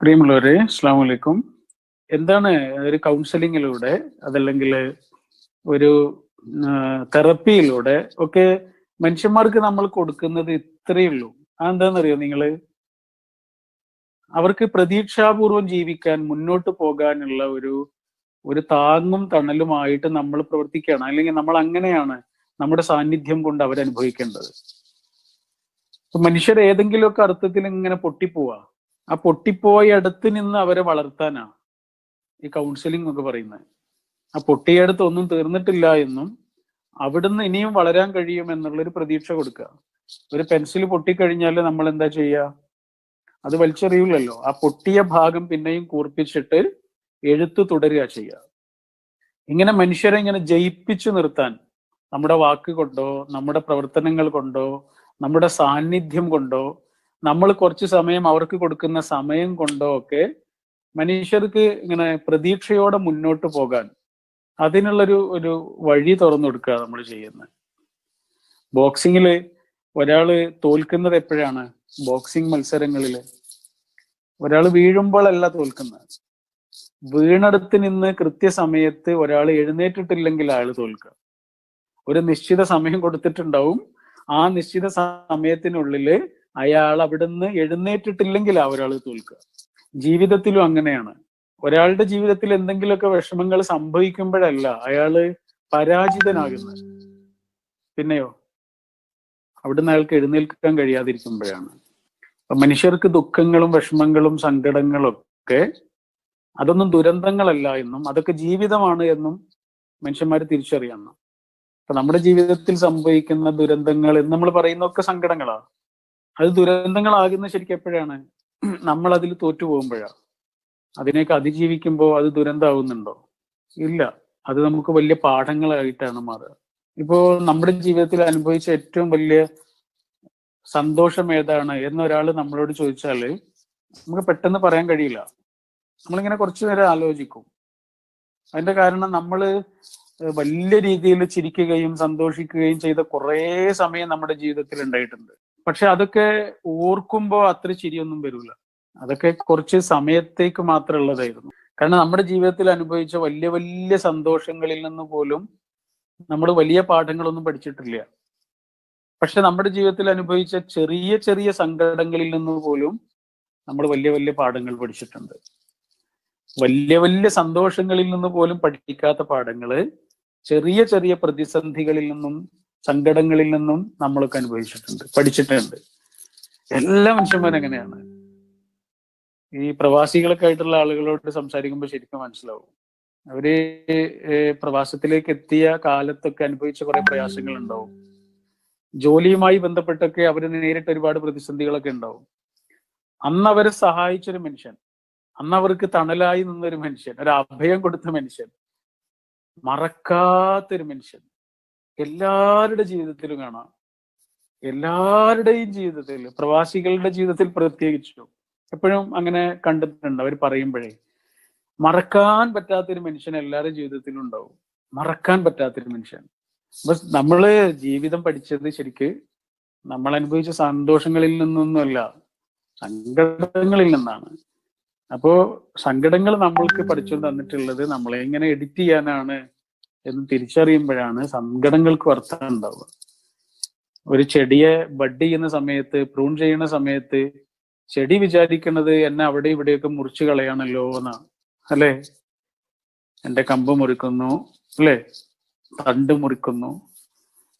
പ്രിയമുള്ളവരെ, അസ്സലാമു അലൈക്കും. എന്താണ് ഒരു കൗൺസിലിങ്ങിലൂടെ അതല്ലെങ്കിൽ ഒരു തെറപ്പിയിലൂടെ ഒക്കെ മനുഷ്യന്മാർക്ക് നമ്മൾ കൊടുക്കുന്നത് ഇത്രയേ ഉള്ളൂ. അതെന്താണെന്നറിയോ, നിങ്ങൾ അവർക്ക് പ്രതീക്ഷാപൂർവം ജീവിക്കാൻ, മുന്നോട്ട് പോകാനുള്ള ഒരു താങ്ങും തണലുമായിട്ട് നമ്മൾ പ്രവർത്തിക്കുകയാണ്. അല്ലെങ്കിൽ നമ്മൾ അങ്ങനെയാണ് നമ്മുടെ സാന്നിധ്യം കൊണ്ട് അവരനുഭവിക്കേണ്ടത്. മനുഷ്യർ ഏതെങ്കിലുമൊക്കെ അർത്ഥത്തിൽ ഇങ്ങനെ പൊട്ടിപ്പോവാ, ആ പൊട്ടിപ്പോയ അടുത്ത് നിന്ന് അവരെ വളർത്താനാ ഈ കൗൺസിലിംഗ് എന്നൊക്കെ പറയുന്നത്. ആ പൊട്ടിയടുത്ത് ഒന്നും തീർന്നിട്ടില്ല എന്നും അവിടുന്ന് ഇനിയും വളരാൻ കഴിയും എന്നുള്ളൊരു പ്രതീക്ഷ കൊടുക്കുക. ഒരു പെൻസിൽ പൊട്ടിക്കഴിഞ്ഞാൽ നമ്മൾ എന്താ ചെയ്യുക? അത് വലിച്ചെറിയില്ലല്ലോ. ആ പൊട്ടിയ ഭാഗം പിന്നെയും കൂർപ്പിച്ചിട്ട് എഴുത്ത് തുടരുക ചെയ്യുക. ഇങ്ങനെ മനുഷ്യരെ ഇങ്ങനെ ജയിപ്പിച്ചു നിർത്താൻ നമ്മുടെ വാക്ക് കൊണ്ടോ നമ്മുടെ പ്രവർത്തനങ്ങൾ കൊണ്ടോ നമ്മുടെ സാന്നിധ്യം കൊണ്ടോ നമ്മൾ കുറച്ച് സമയം അവർക്ക് കൊടുക്കുന്ന സമയം കൊണ്ടോ ഒക്കെ മനുഷ്യർക്ക് ഇങ്ങനെ പ്രതീക്ഷയോടെ മുന്നോട്ട് പോകാൻ അതിനുള്ളൊരു വഴി തുറന്നു കൊടുക്കുക നമ്മൾ ചെയ്യുന്നത്. ബോക്സിങ്ങിൽ ഒരാൾ തോൽക്കുന്നത് എപ്പോഴാണ്? ബോക്സിംഗ് മത്സരങ്ങളിൽ ഒരാൾ വീഴുമ്പോഴല്ല തോൽക്കുന്നത്. വീണടുത്ത് നിന്ന് കൃത്യസമയത്ത് ഒരാൾ എഴുന്നേറ്റിട്ടില്ലെങ്കിൽ ആൾ തോൽക്കുക. ഒരു നിശ്ചിത സമയം കൊടുത്തിട്ടുണ്ടാവും. ആ നിശ്ചിത സമയത്തിനുള്ളിൽ അയാൾ അവിടുന്ന് എഴുന്നേറ്റിട്ടില്ലെങ്കിൽ ആ ഒരാൾ തോൽക്കുക. ജീവിതത്തിലും അങ്ങനെയാണ്. ഒരാളുടെ ജീവിതത്തിൽ എന്തെങ്കിലുമൊക്കെ വിഷമങ്ങൾ സംഭവിക്കുമ്പോഴല്ല അയാള് പരാജിതനാകുന്നത്, പിന്നെയോ അവിടുന്ന് അയാൾക്ക് എഴുന്നേൽക്കാൻ കഴിയാതിരിക്കുമ്പോഴാണ്. മനുഷ്യർക്ക് ദുഃഖങ്ങളും വിഷമങ്ങളും സങ്കടങ്ങളും ഒക്കെ അതൊന്നും ദുരന്തങ്ങളല്ല എന്നും അതൊക്കെ ജീവിതമാണ് എന്നും മനുഷ്യന്മാർ തിരിച്ചറിയണം. അപ്പൊ നമ്മുടെ ജീവിതത്തിൽ സംഭവിക്കുന്ന ദുരന്തങ്ങൾ എന്ന് നമ്മൾ പറയുന്നൊക്കെ സങ്കടങ്ങളാണ്. അത് ദുരന്തങ്ങളാകുന്നത് ശരിക്കും എപ്പോഴാണ്? നമ്മൾ അതിൽ തോറ്റു പോകുമ്പോഴാണ്. അതിനെയൊക്കെ അതിജീവിക്കുമ്പോൾ അത് ദുരന്തമാവുന്നുണ്ടോ? ഇല്ല, അത് നമുക്ക് വലിയ പാഠങ്ങളായിട്ടാണ് മാറുക. ഇപ്പോൾ നമ്മുടെ ജീവിതത്തിൽ അനുഭവിച്ച ഏറ്റവും വലിയ സന്തോഷം ഏതാണ് എന്നൊരാൾ നമ്മളോട് ചോദിച്ചാൽ നമുക്ക് പെട്ടെന്ന് പറയാൻ കഴിയില്ല. നമ്മളിങ്ങനെ കുറച്ചു നേരം ആലോചിക്കും. അതിൻ്റെ കാരണം നമ്മൾ വലിയ രീതിയിൽ ചിരിക്കുകയും സന്തോഷിക്കുകയും ചെയ്ത കുറേ സമയം നമ്മുടെ ജീവിതത്തിൽ ഉണ്ടായിട്ടുണ്ട്. പക്ഷെ അതൊക്കെ ഓർക്കുമ്പോൾ അത്ര ചിരിയൊന്നും വരില്ല. അതൊക്കെ കുറച്ച് സമയത്തേക്ക് മാത്രം ഉള്ളതായിരുന്നു. കാരണം നമ്മുടെ ജീവിതത്തിൽ അനുഭവിച്ച വലിയ വലിയ സന്തോഷങ്ങളിൽ നിന്ന് പോലും നമ്മൾ വലിയ പാഠങ്ങളൊന്നും പഠിച്ചിട്ടില്ല. പക്ഷെ നമ്മുടെ ജീവിതത്തിൽ അനുഭവിച്ച ചെറിയ ചെറിയ സങ്കടങ്ങളിൽ നിന്ന് പോലും നമ്മൾ വലിയ വലിയ പാഠങ്ങൾ പഠിച്ചിട്ടുണ്ട്. വലിയ വലിയ സന്തോഷങ്ങളിൽ നിന്ന് പോലും പഠിക്കാത്ത പാഠങ്ങള് ചെറിയ ചെറിയ പ്രതിസന്ധികളിൽ നിന്നും സങ്കടങ്ങളിൽ നിന്നും നമ്മളൊക്കെ അനുഭവിച്ചിട്ടുണ്ട്, പഠിച്ചിട്ടുണ്ട്. എല്ലാ മനുഷ്യന്മാരും അങ്ങനെയാണ്. ഈ പ്രവാസികളൊക്കെ ആയിട്ടുള്ള ആളുകളോട് സംസാരിക്കുമ്പോൾ ശരിക്കും മനസ്സിലാവും, അവര് പ്രവാസത്തിലേക്ക് എത്തിയ കാലത്തൊക്കെ അനുഭവിച്ച കുറെ പ്രയാസങ്ങൾ ഉണ്ടാവും. ജോലിയുമായി ബന്ധപ്പെട്ടൊക്കെ അവര് നേരിട്ട് ഒരുപാട് പ്രതിസന്ധികളൊക്കെ ഉണ്ടാവും. അന്ന് അവരെ സഹായിച്ചൊരു മനുഷ്യൻ, അന്ന് അവർക്ക് തണലായി നിന്നൊരു മനുഷ്യൻ, ഒരു അഭയം കൊടുത്ത മനുഷ്യൻ, മറക്കാത്തൊരു മനുഷ്യൻ എല്ലാവരുടെ ജീവിതത്തിലും കാണാം. എല്ലാവരുടെയും ജീവിതത്തിൽ, പ്രവാസികളുടെ ജീവിതത്തിൽ പ്രത്യേകിച്ചു എപ്പോഴും അങ്ങനെ കണ്ടിട്ടുണ്ട്. അവർ പറയുമ്പോഴേ മറക്കാൻ പറ്റാത്തൊരു മനുഷ്യൻ എല്ലാവരുടെ ജീവിതത്തിലും ഉണ്ടാവും, മറക്കാൻ പറ്റാത്തൊരു മനുഷ്യൻ. അപ്പൊ നമ്മള് ജീവിതം പഠിച്ചത് ശരിക്ക് നമ്മൾ അനുഭവിച്ച സന്തോഷങ്ങളിൽ നിന്നൊന്നുമല്ല, സങ്കടങ്ങളിൽ നിന്നാണ്. അപ്പോ സങ്കടങ്ങൾ നമ്മൾക്ക് പഠിച്ചു തന്നിട്ടുള്ളത് നമ്മളെ എങ്ങനെ എഡിറ്റ് ചെയ്യാനാണ് എന്ന് തിരിച്ചറിയുമ്പോഴാണ് സങ്കടങ്ങൾക്ക് അർത്ഥം ഉണ്ടാവുക. ഒരു ചെടിയെ ബഡ് ചെയ്യുന്ന സമയത്ത്, പ്രൂൺ ചെയ്യുന്ന സമയത്ത് ചെടി വിചാരിക്കുന്നത് എന്നെ അവിടെ ഇവിടെയൊക്കെ മുറിച്ചു കളയാണല്ലോ എന്നാണ്, അല്ലേ? എൻ്റെ കമ്പ് മുറിക്കുന്നു, അല്ലേ? തണ്ട് മുറിക്കുന്നു.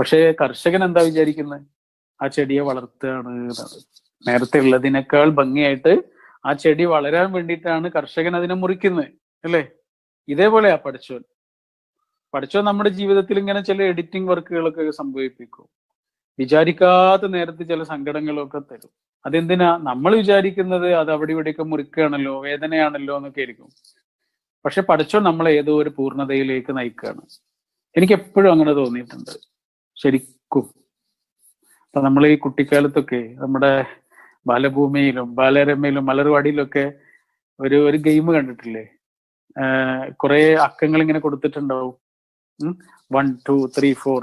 പക്ഷേ കർഷകൻ എന്താ വിചാരിക്കുന്നത്? ആ ചെടിയെ വളർത്തുകയാണ്. നേരത്തെ ഉള്ളതിനേക്കാൾ ഭംഗിയായിട്ട് ആ ചെടി വളരാൻ വേണ്ടിയിട്ടാണ് കർഷകൻ അതിനെ മുറിക്കുന്നത്, അല്ലേ? ഇതേപോലെയാ പഠിച്ചോൻ. പഠിച്ചോൻ നമ്മുടെ ജീവിതത്തിൽ ഇങ്ങനെ ചില എഡിറ്റിംഗ് വർക്കുകളൊക്കെ സംഭവിപ്പിക്കും. വിചാരിക്കാത്ത നേരത്തെ ചില സങ്കടങ്ങളൊക്കെ തരും. അതെന്തിനാ? നമ്മൾ വിചാരിക്കുന്നത് അത് അവിടെ ഇവിടെയൊക്കെ മുറിക്കുകയാണല്ലോ, വേദനയാണല്ലോ എന്നൊക്കെ ആയിരിക്കും. പക്ഷെ പഠിച്ചോൻ നമ്മളെ ഏതോ ഒരു പൂർണ്ണതയിലേക്ക് നയിക്കുകയാണ്. എനിക്ക് എപ്പോഴും അങ്ങനെ തോന്നിയിട്ടുണ്ട് ശരിക്കും. നമ്മൾ ഈ കുട്ടിക്കാലത്തൊക്കെ നമ്മുടെ ബാലഭൂമിയിലും ബാലരമയിലും മലർവാടിയിലൊക്കെ ഒരു ഒരു ഗെയിം കണ്ടിട്ടില്ലേ? കുറെ അക്കങ്ങൾ ഇങ്ങനെ കൊടുത്തിട്ടുണ്ടാവും. 1 2 3 4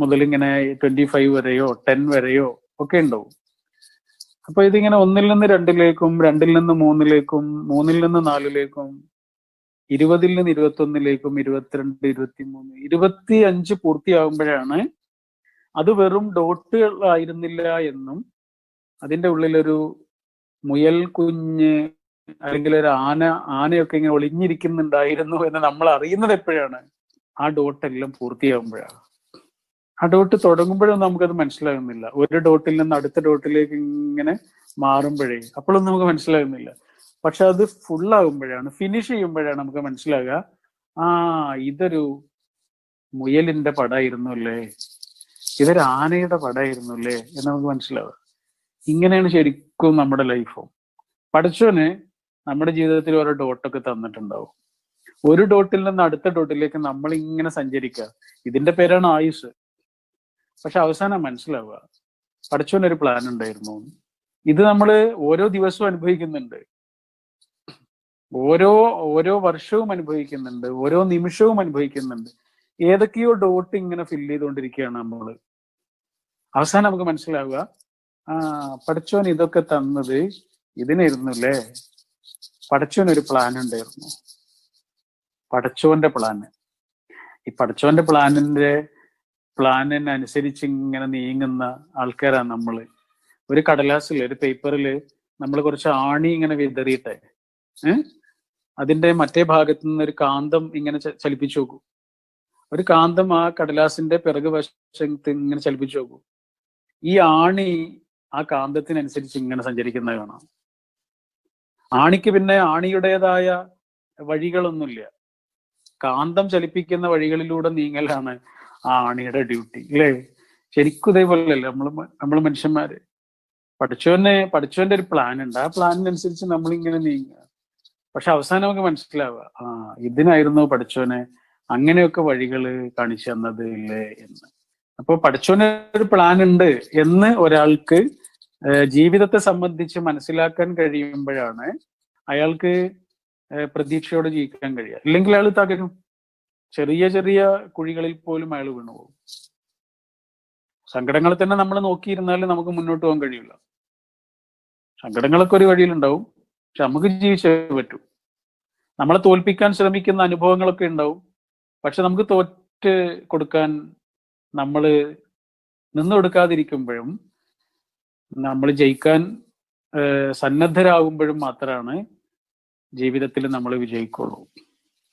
മുതലിങ്ങനെ 25 വരെയോ 10 വരെയോ ഒക്കെ ഉണ്ടാവും. അപ്പൊ ഇതിങ്ങനെ 1-ൽ നിന്ന് 2-ലേക്കും 2-ൽ നിന്ന് 3-ലേക്കും 3-ൽ നിന്ന് 4-ലേക്കും 20-ൽ നിന്ന് 21-ലേക്കും 22, 23, 25 പൂർത്തിയാകുമ്പോഴാണ് അത് വെറും ഡോട്ടുകൾ ആയിരുന്നില്ല എന്നും അതിൻ്റെ ഉള്ളിലൊരു മുയൽ കുഞ്ഞ് അല്ലെങ്കിൽ ഒരു ആനയൊക്കെ ഇങ്ങനെ ഒളിഞ്ഞിരിക്കുന്നുണ്ടായിരുന്നു എന്ന് നമ്മൾ അറിയുന്നത് എപ്പോഴാണ്? ആ ഡോട്ടെല്ലാം പൂർത്തിയാകുമ്പോഴാണ്. ആ ഡോട്ട് തുടങ്ങുമ്പോഴൊന്നും നമുക്കത് മനസ്സിലാകുന്നില്ല. ഒരു ഡോട്ടിൽ നിന്ന് അടുത്ത ഡോട്ടിലേക്ക് ഇങ്ങനെ മാറുമ്പോഴേ അപ്പോഴൊന്നും നമുക്ക് മനസ്സിലാകുന്നില്ല. പക്ഷെ അത് ഫുള്ളാകുമ്പോഴാണ്, ഫിനിഷ് ചെയ്യുമ്പോഴാണ് നമുക്ക് മനസ്സിലാകുക, ആ ഇതൊരു മുയലിന്റെ പടമായിരുന്നു അല്ലേ, ഇതൊരു ആനയുടെ പടമായിരുന്നു അല്ലേ എന്ന് നമുക്ക് മനസ്സിലാവുക. ഇങ്ങനെയാണ് ശരിക്കും നമ്മുടെ ലൈഫും. പഠിച്ചവന് നമ്മുടെ ജീവിതത്തിൽ ഓരോ ഡോട്ടൊക്കെ തന്നിട്ടുണ്ടാവും. ഒരു ഡോട്ടിൽ നിന്ന് അടുത്ത ഡോട്ടിലേക്ക് നമ്മൾ ഇങ്ങനെ സഞ്ചരിക്കുക, ഇതിന്റെ പേരാണ് ആയുസ്. പക്ഷെ അവസാനം മനസ്സിലാവുക പഠിച്ചവനൊരു പ്ലാൻ ഉണ്ടായിരുന്നു. ഇത് നമ്മൾ ഓരോ ദിവസവും അനുഭവിക്കുന്നുണ്ട്, ഓരോ വർഷവും അനുഭവിക്കുന്നുണ്ട്, ഓരോ നിമിഷവും അനുഭവിക്കുന്നുണ്ട്. ഏതൊക്കെയോ ഡോട്ട് ഇങ്ങനെ ഫില്ല് ചെയ്തുകൊണ്ടിരിക്കുകയാണ് നമ്മൾ. അവസാനം നമുക്ക് മനസ്സിലാവുക, ആ പഠിച്ചവൻ ഇതൊക്കെ തന്നത് ഇതിനായിരുന്നു അല്ലേ, പഠിച്ചവനൊരു പ്ലാൻ ഉണ്ടായിരുന്നു. പഠിച്ചവന്റെ പ്ലാന്, ഈ പഠിച്ചവന്റെ പ്ലാനിനനുസരിച്ച് ഇങ്ങനെ നീങ്ങുന്ന ആൾക്കാരാണ് നമ്മൾ. ഒരു കടലാസിൽ, ഒരു പേപ്പറിൽ നമ്മൾ കുറച്ച് ആണി ഇങ്ങനെ വിതറിയിട്ടെ, അതിന്റെ മറ്റേ ഭാഗത്തു നിന്ന് ഒരു കാന്തം ഇങ്ങനെ ചലിപ്പിച്ചു നോക്കൂ. ഒരു കാന്തം ആ കടലാസിന്റെ പിറകു വശത്ത് ഇങ്ങനെ ചലിപ്പിച്ചു നോക്കൂ. ഈ ആണി ആ കാന്തത്തിനനുസരിച്ച് ഇങ്ങനെ സഞ്ചരിക്കുന്നത് കാണാം. ആണിക്ക് പിന്നെ ആണിയുടേതായ വഴികളൊന്നുമില്ല. കാന്തം ചലിപ്പിക്കുന്ന വഴികളിലൂടെ നീങ്ങലാണ് ആ ആണിയുടെ ഡ്യൂട്ടി അല്ലേ. ശരിക്കും ഇതേപോലെയല്ലേ നമ്മൾ മനുഷ്യന്മാര്. പഠിച്ചവന്റെ ഒരു പ്ലാൻ ഉണ്ട്, ആ പ്ലാനിനനുസരിച്ച് നമ്മളിങ്ങനെ നീങ്ങുക. പക്ഷെ അവസാനം നമുക്ക് മനസ്സിലാവുക, ആ ഇതിനായിരുന്നു പഠിച്ചവനെ അങ്ങനെയൊക്കെ വഴികള് കാണിച്ചു തന്നത് ഇല്ലേ എന്ന്. അപ്പൊ പഠിച്ചവന് ഒരു പ്ലാൻ ഉണ്ട് എന്ന് ഒരാൾക്ക് ജീവിതത്തെ സംബന്ധിച്ച് മനസ്സിലാക്കാൻ കഴിയുമ്പോഴാണ് അയാൾക്ക് പ്രതീക്ഷയോടെ ജീവിക്കാൻ കഴിയുക. അല്ലെങ്കിൽ അയാൾ തകരും, ചെറിയ ചെറിയ കുഴികളിൽ പോലും അയാൾ വീണുപോകും. സങ്കടങ്ങളെ തന്നെ നമ്മൾ നോക്കിയിരുന്നാലും നമുക്ക് മുന്നോട്ട് പോകാൻ കഴിയില്ല. സങ്കടങ്ങളൊക്കെ ഒരു വഴിയിലുണ്ടാവും, പക്ഷെ നമുക്ക് ജീവിച്ചേ പറ്റൂ. നമ്മളെ തോൽപ്പിക്കാൻ ശ്രമിക്കുന്ന അനുഭവങ്ങളൊക്കെ ഉണ്ടാവും, പക്ഷെ നമുക്ക് തോറ്റ് കൊടുക്കാൻ നമ്മൾ നിന്നു കൊടുക്കാതിരിക്കുമ്പോഴും നമ്മൾ ജയിക്കാൻ സന്നദ്ധരാകുമ്പോഴും മാത്രമാണ് ജീവിതത്തിൽ നമ്മൾ വിജയിക്കുള്ളൂ.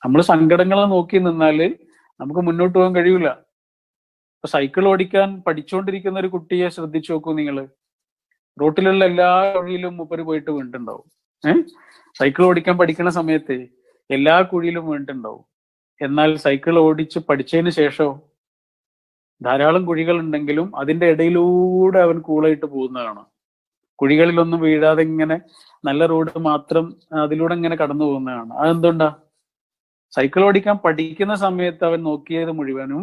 നമ്മൾ സങ്കടങ്ങളെ നോക്കി നിന്നാൽ നമുക്ക് മുന്നോട്ട് പോകാൻ കഴിയില്ല. ഇപ്പൊ സൈക്കിൾ ഓടിക്കാൻ പഠിച്ചുകൊണ്ടിരിക്കുന്ന ഒരു കുട്ടിയെ ശ്രദ്ധിച്ചു നോക്കൂ. നിങ്ങൾ റോട്ടിലുള്ള എല്ലാ കുഴിയിലും മൂപ്പര് പോയിട്ട് വീണിട്ടുണ്ടാവും. സൈക്കിൾ ഓടിക്കാൻ പഠിക്കുന്ന സമയത്ത് എല്ലാ കുഴിയിലും വീണിട്ടുണ്ടാവും. എന്നാൽ സൈക്കിൾ ഓടിച്ച് പഠിച്ചതിന് ശേഷവും ധാരാളം കുഴികൾ ഉണ്ടെങ്കിലും അതിന്റെ ഇടയിലൂടെ അവൻ കൂളായിട്ട് പോകുന്നതാണ്. കുഴികളിലൊന്നും വീഴാതെ ഇങ്ങനെ നല്ല റോഡ് മാത്രം അതിലൂടെ ഇങ്ങനെ കടന്നു പോകുന്നതാണ്. അതെന്തുകൊണ്ടാ? സൈക്കിൾ ഓടിക്കാൻ പഠിക്കുന്ന സമയത്ത് അവൻ നോക്കിയത് മുഴുവനും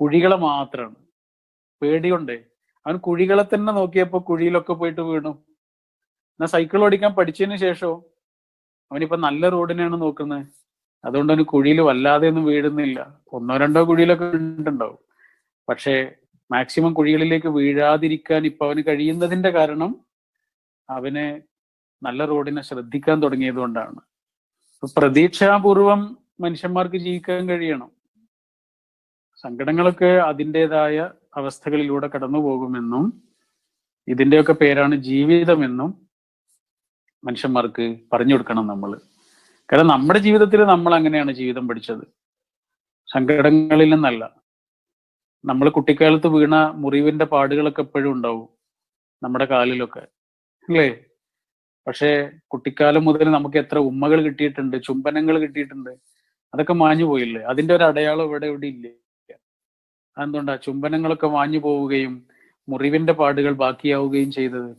കുഴികളെ മാത്രമാണ്. പേടിയുണ്ടേ, അവൻ കുഴികളെ തന്നെ നോക്കിയപ്പോൾ കുഴിയിലൊക്കെ പോയിട്ട് വീണു. എന്നാൽ സൈക്കിൾ ഓടിക്കാൻ പഠിച്ചതിന് ശേഷവും അവനിപ്പോ നല്ല റോഡിനെയാണ് നോക്കുന്നത്. അതുകൊണ്ട് അവന് കുഴിയിൽ വല്ലാതെ ഒന്നും വീഴുന്നില്ല. 1-2 കുഴിയിലൊക്കെ വീണിട്ടുണ്ടാവും, പക്ഷേ മാക്സിമം കുഴികളിലേക്ക് വീഴാതിരിക്കാൻ ഇപ്പൊ അവന് കഴിയുന്നതിന്റെ കാരണം അവന് നല്ല റോഡിനെ ശ്രദ്ധിക്കാൻ തുടങ്ങിയത് കൊണ്ടാണ്. പ്രതീക്ഷാപൂർവം മനുഷ്യന്മാർക്ക് ജീവിക്കാൻ കഴിയണം. സങ്കടങ്ങളൊക്കെ അതിൻ്റെതായ അവസ്ഥകളിലൂടെ കടന്നു പോകുമെന്നും ഇതിൻ്റെയൊക്കെ പേരാണ് ജീവിതമെന്നും മനുഷ്യന്മാർക്ക് പറഞ്ഞു കൊടുക്കണം നമ്മൾ. കാരണം നമ്മുടെ ജീവിതത്തിൽ നമ്മൾ അങ്ങനെയാണ് ജീവിതം പഠിച്ചത്, സങ്കടങ്ങളിൽ നിന്നല്ല. നമ്മൾ കുട്ടിക്കാലത്ത് വീണ മുറിവിന്റെ പാടുകളൊക്കെ എപ്പോഴും ഉണ്ടാവും നമ്മുടെ കാലിലൊക്കെ അല്ലേ. പക്ഷേ കുട്ടിക്കാലം മുതൽ നമുക്ക് എത്ര ഉമ്മകൾ കിട്ടിയിട്ടുണ്ട്, ചുംബനങ്ങൾ കിട്ടിയിട്ടുണ്ട്, അതൊക്കെ മാഞ്ഞു പോയില്ലേ. അതിന്റെ ഒരു അടയാളം ഇവിടെ ഇല്ല. അതെന്തുകൊണ്ടാ ചുംബനങ്ങളൊക്കെ മാഞ്ഞു പോവുകയും മുറിവിന്റെ പാടുകൾ ബാക്കിയാവുകയും ചെയ്തത്?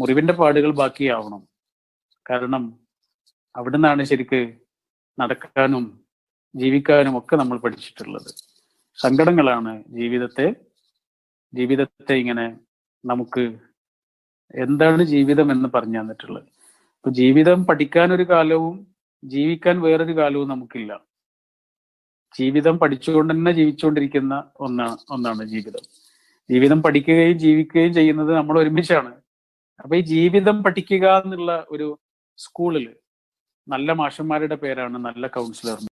മുറിവിന്റെ പാടുകൾ ബാക്കിയാവണം, കാരണം അവിടുന്നാണ് ശരിക്ക് നടക്കാനും ജീവിക്കാനും ഒക്കെ നമ്മൾ പഠിച്ചിട്ടുള്ളത്. സങ്കടങ്ങളാണ് ജീവിതത്തെ ഇങ്ങനെ നമുക്ക് എന്താണ് ജീവിതം എന്ന് പറഞ്ഞു തന്നിട്ടുള്ളത്. ഇപ്പൊ ജീവിതം പഠിക്കാനൊരു കാലവും ജീവിക്കാൻ വേറൊരു കാലവും നമുക്കില്ല. ജീവിതം പഠിച്ചുകൊണ്ട് തന്നെ ജീവിച്ചുകൊണ്ടിരിക്കുന്ന ഒന്നാണ് ജീവിതം. ജീവിതം പഠിക്കുകയും ജീവിക്കുകയും ചെയ്യുന്നത് നമ്മൾ ഒരുമിച്ചാണ്. അപ്പൊ ഈ ജീവിതം പഠിക്കുക എന്നുള്ള ഒരു സ്കൂളിൽ നല്ല മാഷന്മാരുടെ പേരാണ് നല്ല കൗൺസിലർമാർ.